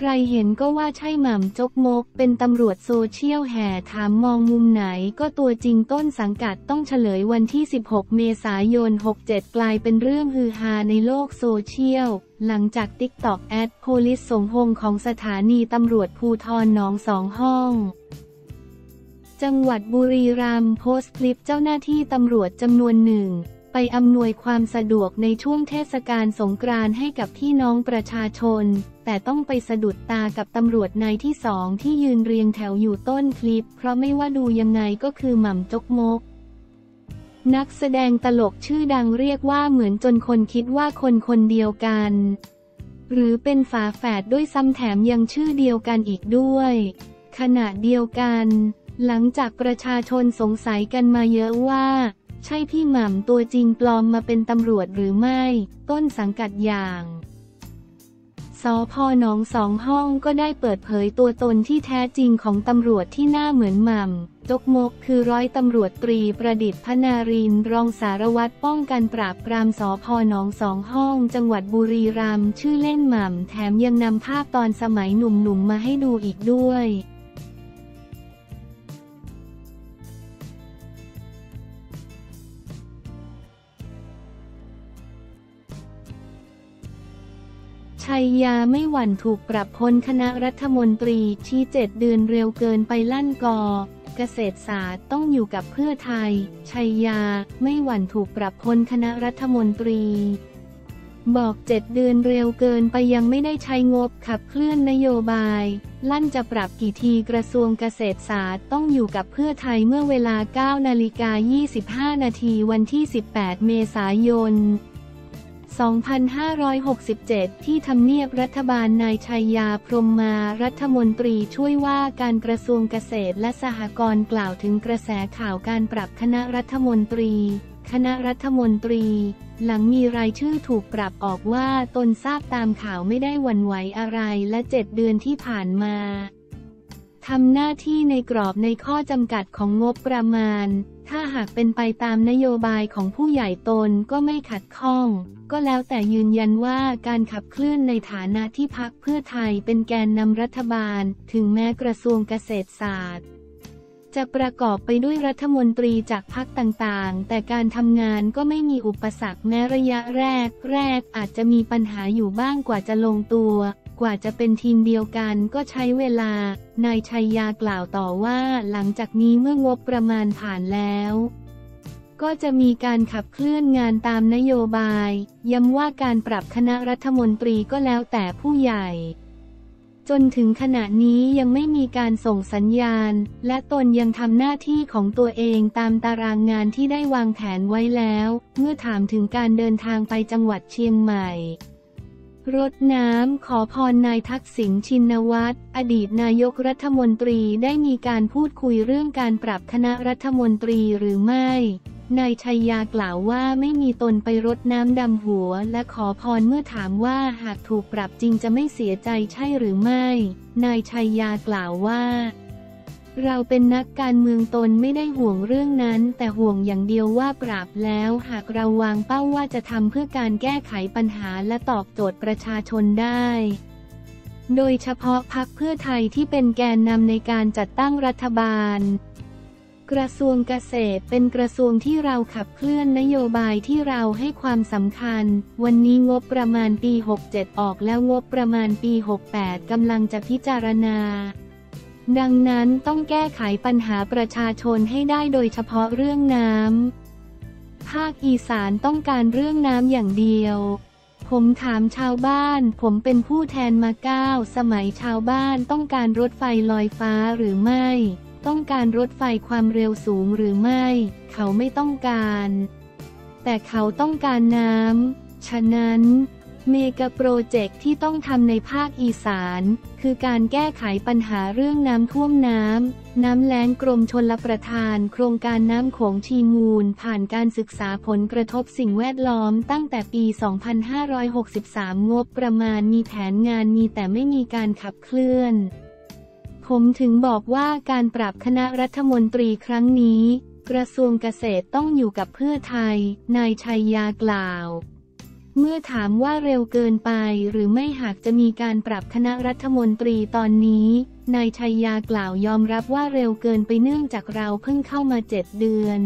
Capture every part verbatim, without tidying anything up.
ใครเห็นก็ว่าใช่หม่ำจกมกเป็นตำรวจโซเชียลแห่ถามมองมุมไหนก็ตัวจริงต้นสังกัดต้องเฉลยวันที่สิบหกเมษายนหกเจ็ดกลายเป็นเรื่องฮือฮาในโลกโซเชียลหลังจาก ติ๊กต็อก แอด policesonghong ของสถานีตำรวจภูธรหนองสองห้องจังหวัดบุรีรัมย์โพสต์คลิปเจ้าหน้าที่ตำรวจจำนวนหนึ่งไปอำนวยความสะดวกในช่วงเทศกาลสงกรานต์ให้กับพี่น้องประชาชนแต่ต้องไปสะดุดตากับตำรวจนายที่สองที่ยืนเรียงแถวอยู่ต้นคลิปเพราะไม่ว่าดูยังไงก็คือหม่ำจกมกนักแสดงตลกชื่อดังเรียกว่าเหมือนจนคนคิดว่าคนคนเดียวกันหรือเป็นฝาแฝดด้วยซ้ำแถมยังชื่อเดียวกันอีกด้วยขณะเดียวกันหลังจากประชาชนสงสัยกันมาเยอะว่าใช่พี่หม่ำตัวจริงปลอมมาเป็นตำรวจหรือไม่ต้นสังกัดอย่างสภ.หนองสองห้องก็ได้เปิดเผยตัวตนที่แท้จริงของตำรวจที่หน้าเหมือนหม่ำจกมกคือร้อยตำรวจตรีประดิษฐ์พนารินทร์รองสารวัตรป้องกันปราบปรามสภ.หนองสองห้องจังหวัดบุรีรัมย์ชื่อเล่นหม่ำแถมยังนำภาพตอนสมัยหนุ่มๆมาให้ดูอีกด้วยชัยยาไม่หวั่นถูกปรับพ้นคณะรัฐมนตรีชี้เจ็ดเดือนเร็วเกินไปลั่นกอเกษตรศาสตร์ต้องอยู่กับเพื่อไทยชัยยาไม่หวั่นถูกปรับพ้นคณะรัฐมนตรีบอกเจ็ดเดือนเร็วเกินไปยังไม่ได้ใช้งบขับเคลื่อนนโยบายลั่นจะปรับกี่ทีกระทรวงเกษตรศาสตร์ต้องอยู่กับเพื่อไทยเมื่อเวลาเก้านาฬิกายี่สิบห้านาทีวันที่สิบแปดเมษายนสองพันห้าร้อยหกสิบเจ็ด ที่ทำเนียบรัฐบาลนายชัยยาพรหมมารัฐมนตรีช่วยว่าการกระทรวงเกษตรและสหกรณ์กล่าวถึงกระแสข่าวการปรับคณะรัฐมนตรีคณะรัฐมนตรีหลังมีรายชื่อถูกปรับออกว่าตนทราบตามข่าวไม่ได้หวั่นไหวอะไรและเจ็ดเดือนที่ผ่านมาทำหน้าที่ในกรอบในข้อจำกัดของงบประมาณถ้าหากเป็นไปตามนโยบายของผู้ใหญ่ตนก็ไม่ขัดข้องก็แล้วแต่ยืนยันว่าการขับเคลื่อนในฐานะที่พรรคเพื่อไทยเป็นแกนนำรัฐบาลถึงแม้กระทรวงเกษตรศาสตร์จะประกอบไปด้วยรัฐมนตรีจากพรรคต่างๆแต่การทำงานก็ไม่มีอุปสรรคแม้ระยะแรกแรกอาจจะมีปัญหาอยู่บ้างกว่าจะลงตัวกว่าจะเป็นทีมเดียวกันก็ใช้เวลานายชัยยากล่าวต่อว่าหลังจากนี้เมื่องบประมาณผ่านแล้วก็จะมีการขับเคลื่อนงานตามนโยบายย้ำว่าการปรับคณะรัฐมนตรีก็แล้วแต่ผู้ใหญ่จนถึงขณะนี้ยังไม่มีการส่งสัญญาณและตนยังทำหน้าที่ของตัวเองตามตารางงานที่ได้วางแผนไว้แล้วเมื่อถามถึงการเดินทางไปจังหวัดเชียงใหม่รดน้ำขอพรนายทักษิณชินวัตรอดีตนายกรัฐมนตรีได้มีการพูดคุยเรื่องการปรับคณะรัฐมนตรีหรือไม่นายชัยยากล่าวว่าไม่มีตนไปรดน้ำดำหัวและขอพรเมื่อถามว่าหากถูกปรับจริงจะไม่เสียใจใช่หรือไม่นายชัยยากล่าวว่าเราเป็นนักการเมืองตนไม่ได้ห่วงเรื่องนั้นแต่ห่วงอย่างเดียวว่าปราบแล้วหากเราวางเป้าว่าจะทำเพื่อการแก้ไขปัญหาและตอบโจทย์ประชาชนได้โดยเฉพาะพรรคเพื่อไทยที่เป็นแกนนำในการจัดตั้งรัฐบาลกระทรวงเกษตรเป็นกระทรวงที่เราขับเคลื่อนนโยบายที่เราให้ความสำคัญวันนี้งบประมาณปีหกเจ็ดออกแล้วงบประมาณปีหกแปดกำลังจะพิจารณาดังนั้นต้องแก้ไขปัญหาประชาชนให้ได้โดยเฉพาะเรื่องน้ำภาคอีสานต้องการเรื่องน้ำอย่างเดียวผมถามชาวบ้านผมเป็นผู้แทนมาเก้าสมัยชาวบ้านต้องการรถไฟลอยฟ้าหรือไม่ต้องการรถไฟความเร็วสูงหรือไม่เขาไม่ต้องการแต่เขาต้องการน้ำฉะนั้นเมกะโปรเจกต์ที่ต้องทำในภาคอีสานคือการแก้ไขปัญหาเรื่องน้ำท่วมน้ำน้ำแล้งกรมชลประทานโครงการน้ำโขงชีมูลผ่านการศึกษาผลกระทบสิ่งแวดล้อมตั้งแต่ปีสองพันห้าร้อยหกสิบสามงบประมาณมีแผนงานมีแต่ไม่มีการขับเคลื่อนผมถึงบอกว่าการปรับคณะรัฐมนตรีครั้งนี้กระทรวงเกษตรต้องอยู่กับเพื่อไทยนายชัยยากล่าว เมื่อถามว่าเร็วเกินไปหรือไม่หากจะมีการปรับคณะรัฐมนตรีตอนนี้นายชัยยากล่าวยอมรับว่าเร็วเกินไปเนื่องจากเราเพิ่งเข้ามาเจ็ดเดือน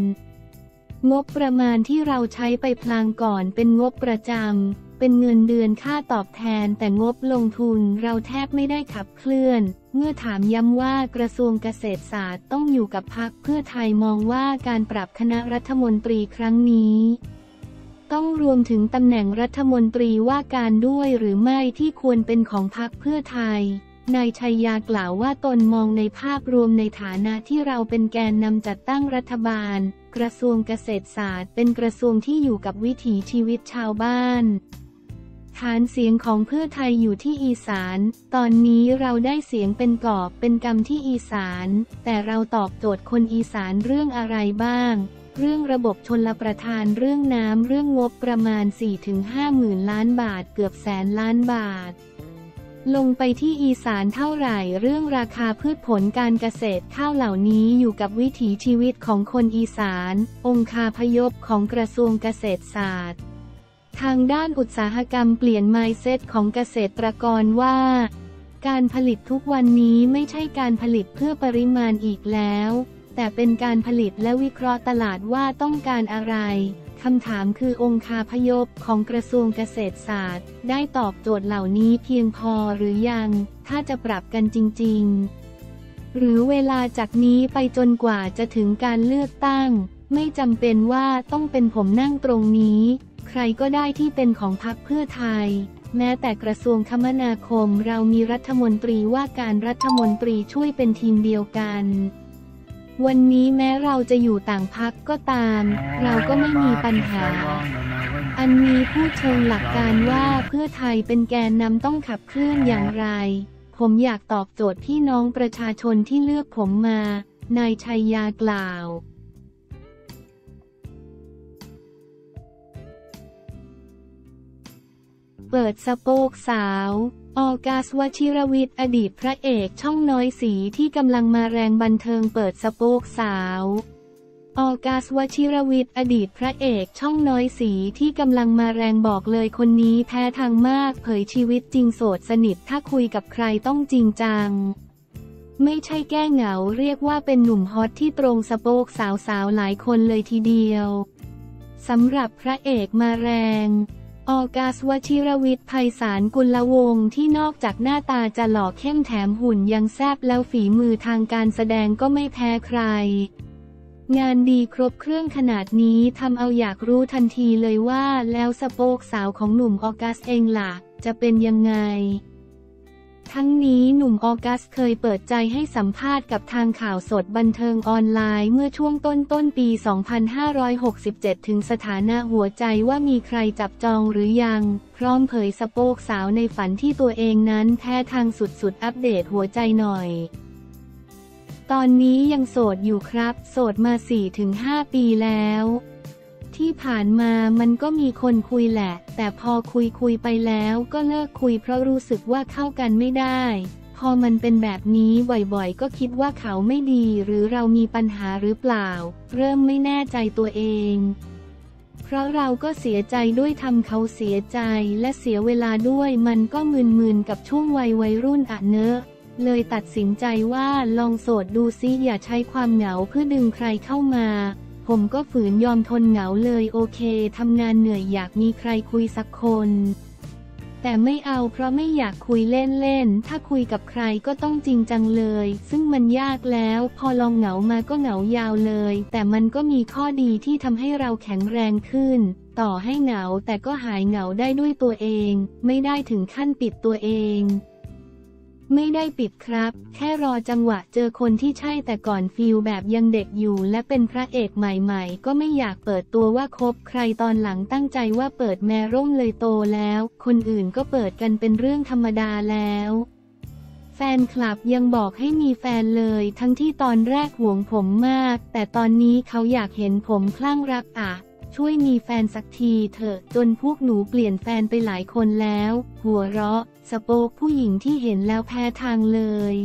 งบประมาณที่เราใช้ไปพลางก่อนเป็นงบประจำเป็นเงินเดือนค่าตอบแทนแต่งบลงทุนเราแทบไม่ได้ขับเคลื่อนเมื่อถามย้ำว่ากระทรวงเกษตรศาสตร์ต้องอยู่กับพรรคเพื่อไทยมองว่าการปรับคณะรัฐมนตรีครั้งนี้ต้องรวมถึงตำแหน่งรัฐมนตรีว่าการด้วยหรือไม่ที่ควรเป็นของพรรคเพื่อไทยนายชัยยากล่าวว่าตนมองในภาพรวมในฐานะที่เราเป็นแกนนำจัดตั้งรัฐบาลกระทรวงเกษตรศาสตร์เป็นกระทรวงที่อยู่กับวิถีชีวิตชาวบ้านฐานเสียงของเพื่อไทยอยู่ที่อีสานตอนนี้เราได้เสียงเป็นกอบเป็นกำที่อีสานแต่เราตอบโจทย์คนอีสานเรื่องอะไรบ้างเรื่องระบบชลประทานเรื่องน้ำเรื่องงบประมาณ สี่ถึงห้า หมื่นล้านบาทเกือบแสนล้านบาทลงไปที่อีสานเท่าไหร่เรื่องราคาพืชผลการเกษตรข้าวเหล่านี้อยู่กับวิถีชีวิตของคนอีสานองคาพยพของกระทรวงเกษตรศาสตร์ทางด้านอุตสาหกรรมเปลี่ยน mindset ของเกษตรกรว่าการผลิตทุกวันนี้ไม่ใช่การผลิตเพื่อปริมาณอีกแล้วแต่เป็นการผลิตและวิเคราะห์ตลาดว่าต้องการอะไรคำถามคือองคาพยพของกระทรวงเกษตรศาสตร์ได้ตอบโจทย์เหล่านี้เพียงพอหรือยังถ้าจะปรับกันจริงๆหรือเวลาจากนี้ไปจนกว่าจะถึงการเลือกตั้งไม่จำเป็นว่าต้องเป็นผมนั่งตรงนี้ใครก็ได้ที่เป็นของพรรคเพื่อไทยแม้แต่กระทรวงคมนาคมเรามีรัฐมนตรีว่าการรัฐมนตรีช่วยเป็นทีมเดียวกันวันนี้แม้เราจะอยู่ต่างพรรคก็ตามเราก็ไม่มีปัญหาอันนี้พูดเชิงหลักการว่าเพื่อไทยเป็นแกนนำต้องขับเคลื่อนอย่างไรผมอยากตอบโจทย์พี่น้องประชาชนที่เลือกผมมานายชัยยากล่าวเปิดสะโพกสาวออกัส วชิรวิทย์อดีตพระเอกช่องน้อยสีที่กำลังมาแรงบันเทิงเปิดสะโพกสาวออกัส วชิรวิทย์อดีตพระเอกช่องน้อยสีที่กำลังมาแรงบอกเลยคนนี้แท้ทางมากเผยชีวิตจริงโสดสนิทถ้าคุยกับใครต้องจริงจังไม่ใช่แก้เหงาเรียกว่าเป็นหนุ่มฮอตที่ตรงสะโพกสาวๆหลายคนเลยทีเดียวสำหรับพระเอกมาแรงออกัส วชิรวิทย์ไพศาลกุลวงศ์ที่นอกจากหน้าตาจะหล่อเข้มแถมหุ่นยังแซ่บแล้วฝีมือทางการแสดงก็ไม่แพ้ใครงานดีครบเครื่องขนาดนี้ทำเอาอยากรู้ทันทีเลยว่าแล้วสะโพกสาวของหนุ่มออกัสเองล่ะจะเป็นยังไงทั้งนี้หนุ่มออกัสเคยเปิดใจให้สัมภาษณ์กับทางข่าวสดบันเทิงออนไลน์เมื่อช่วงต้นต้นปี สองพันห้าร้อยหกสิบเจ็ด ถึงสถานะหัวใจว่ามีใครจับจองหรือยังพร้อมเผยสะโพกสาวในฝันที่ตัวเองนั้นแท้ทางสุดๆอัปเดตหัวใจหน่อยตอนนี้ยังโสดอยู่ครับโสดมา สี่ถึงห้า ปีแล้วที่ผ่านมามันก็มีคนคุยแหละแต่พอคุยคุยไปแล้วก็เลิกคุยเพราะรู้สึกว่าเข้ากันไม่ได้พอมันเป็นแบบนี้บ่อยๆก็คิดว่าเขาไม่ดีหรือเรามีปัญหาหรือเปล่าเริ่มไม่แน่ใจตัวเองเพราะเราก็เสียใจด้วยทำเขาเสียใจและเสียเวลาด้วยมันก็มึนๆกับช่วงวัยวัยรุ่นอะเนอะเลยตัดสินใจว่าลองโสดดูซิอย่าใช้ความเหงาเพื่อดึงใครเข้ามาผมก็ฝืนยอมทนเหงาเลยโอเคทำงานเหนื่อยอยากมีใครคุยสักคนแต่ไม่เอาเพราะไม่อยากคุยเล่นๆถ้าคุยกับใครก็ต้องจริงจังเลยซึ่งมันยากแล้วพอลองเหงามาก็เหงายาวเลยแต่มันก็มีข้อดีที่ทำให้เราแข็งแรงขึ้นต่อให้เหงาแต่ก็หายเหงาได้ด้วยตัวเองไม่ได้ถึงขั้นปิดตัวเองไม่ได้ปิดครับแค่รอจังหวะเจอคนที่ใช่แต่ก่อนฟีลแบบยังเด็กอยู่และเป็นพระเอกใหม่ๆก็ไม่อยากเปิดตัวว่าคบใครตอนหลังตั้งใจว่าเปิดแม่ร่มเลยโตแล้วคนอื่นก็เปิดกันเป็นเรื่องธรรมดาแล้วแฟนคลับยังบอกให้มีแฟนเลยทั้งที่ตอนแรกหวงผมมากแต่ตอนนี้เขาอยากเห็นผมคลั่งรักอ่ะช่วยมีแฟนสักทีเถอะจนพวกหนูเปลี่ยนแฟนไปหลายคนแล้วหัวเราะสะโพกผู้หญิงที่เห็นแล้วแพ้ทางเลย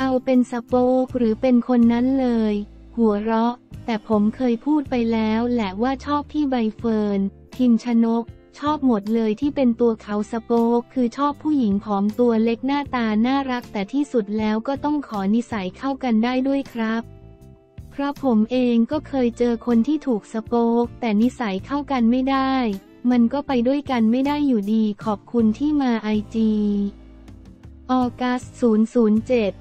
เอาเป็นสะโพกหรือเป็นคนนั้นเลยหัวเราะแต่ผมเคยพูดไปแล้วแหละว่าชอบพี่ใบเฟิร์นพิมชนก ชอบหมดเลยที่เป็นตัวเขาสโป๊กคือชอบผู้หญิงผอมตัวเล็กหน้าตาน่ารักแต่ที่สุดแล้วก็ต้องขอนิสัยเข้ากันได้ด้วยครับเพราะผมเองก็เคยเจอคนที่ถูกสโป๊กแต่นิสัยเข้ากันไม่ได้มันก็ไปด้วยกันไม่ได้อยู่ดีขอบคุณที่มาไอจี ออกัส ศูนย์ ศูนย์ เจ็ด